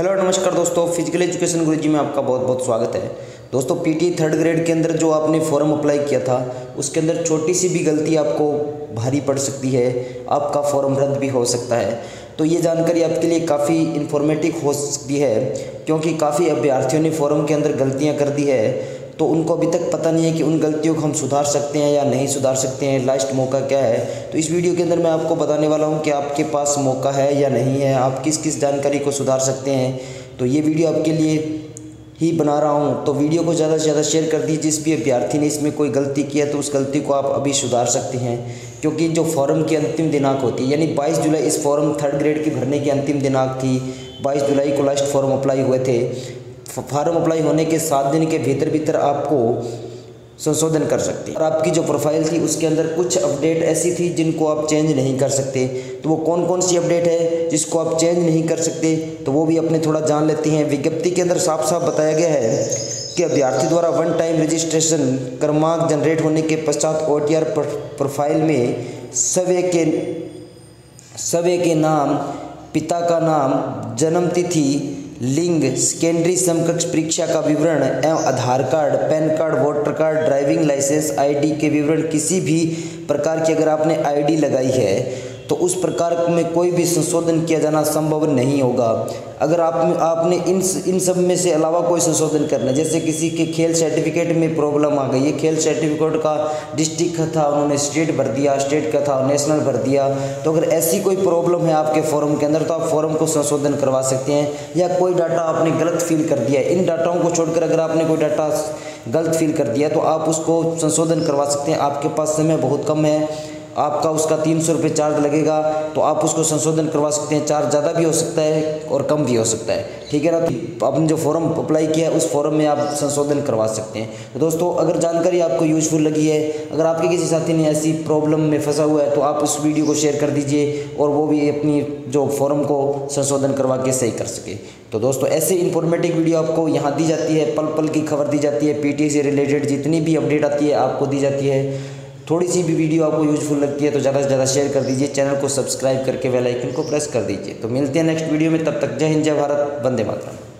Hello नमस्कार दोस्तों, physical education गुरुजी में आपका बहुत बहुत स्वागत है। दोस्तों पीटी थर्ड ग्रेड के अंदर जो आपने फॉर्म अप्लाई किया था उसके अंदर छोटी सी भी गलती आपको भारी पड़ सकती है, आपका फॉर्म रद्द भी हो सकता है। तो ये जानकारी आपके लिए काफ़ी इन्फॉर्मेटिव हो सकती है, क्योंकि काफ़ी अभ्यर्थियों ने फॉर्म के अंदर गलतियाँ कर दी है, तो उनको अभी तक पता नहीं है कि उन गलतियों को हम सुधार सकते हैं या नहीं सुधार सकते हैं, लास्ट मौका क्या है। तो इस वीडियो के अंदर मैं आपको बताने वाला हूं कि आपके पास मौका है या नहीं है, आप किस किस जानकारी को सुधार सकते हैं। तो ये वीडियो आपके लिए ही बना रहा हूं, तो वीडियो को ज़्यादा से ज़्यादा शेयर कर दीजिए। जिस भी अभ्यर्थी ने इसमें कोई गलती की है तो उस गलती को आप अभी सुधार सकते हैं, क्योंकि जो फॉर्म की अंतिम दिनांक होती है, यानी 22 जुलाई इस फॉर्म थर्ड ग्रेड की भरने की अंतिम दिनांक थी। 22 जुलाई को लास्ट फॉर्म अप्लाई हुए थे। फॉर्म अप्लाई होने के 7 दिन के भीतर भीतर आपको संशोधन कर सकते हैं, और आपकी जो प्रोफाइल थी उसके अंदर कुछ अपडेट ऐसी थी जिनको आप चेंज नहीं कर सकते। तो वो कौन कौन सी अपडेट है जिसको आप चेंज नहीं कर सकते, तो वो भी अपने थोड़ा जान लेते हैं। विज्ञप्ति के अंदर साफ साफ बताया गया है कि अभ्यर्थी द्वारा वन टाइम रजिस्ट्रेशन क्रमांक जनरेट होने के पश्चात OTR प्रोफाइल में सवे के नाम, पिता का नाम, जन्मतिथि, लिंग, सेकेंडरी समकक्ष परीक्षा का विवरण एवं Aadhaar card, PAN card, voter card, driving licence, ID के विवरण, किसी भी प्रकार की अगर आपने आईडी लगाई है तो उस प्रकार में कोई भी संशोधन किया जाना संभव नहीं होगा। अगर आपने इन सब में से अलावा कोई संशोधन करना है, जैसे किसी के खेल सर्टिफिकेट में प्रॉब्लम आ गई है, खेल सर्टिफिकेट का डिस्ट्रिक्ट था उन्होंने स्टेट भर दिया, स्टेट का था नेशनल भर दिया, तो अगर ऐसी कोई प्रॉब्लम है आपके फॉर्म के अंदर तो आप फॉर्म को संशोधन करवा सकते हैं। या कोई डाटा आपने गलत फिल कर दिया है, इन डाटाओं को छोड़कर अगर आपने कोई डाटा गलत फिल कर दिया तो आप उसको संशोधन करवा सकते हैं। आपके पास समय बहुत कम है, आपका उसका 300 रुपये चार्ज लगेगा, तो आप उसको संशोधन करवा सकते हैं। चार्ज ज़्यादा भी हो सकता है और कम भी हो सकता है, ठीक है ना। तो आपने जो फॉर्म अप्लाई किया है उस फॉर्म में आप संशोधन करवा सकते हैं। तो दोस्तों अगर जानकारी आपको यूजफुल लगी है, अगर आपके किसी साथी ने ऐसी प्रॉब्लम में फंसा हुआ है तो आप उस वीडियो को शेयर कर दीजिए और वो भी अपनी जो फॉर्म को संशोधन करवा के सही कर सके। तो दोस्तों ऐसे इन्फॉर्मेटिव वीडियो आपको यहाँ दी जाती है, पल पल की खबर दी जाती है, PTE से रिलेटेड जितनी भी अपडेट आती है आपको दी जाती है। थोड़ी सी भी वीडियो आपको यूजफुल लगती है तो ज़्यादा से ज़्यादा शेयर कर दीजिए, चैनल को सब्सक्राइब करके बेल आइकन को प्रेस कर दीजिए। तो मिलते हैं नेक्स्ट वीडियो में, तब तक जय हिंद, जय भारत, वंदे मातरम।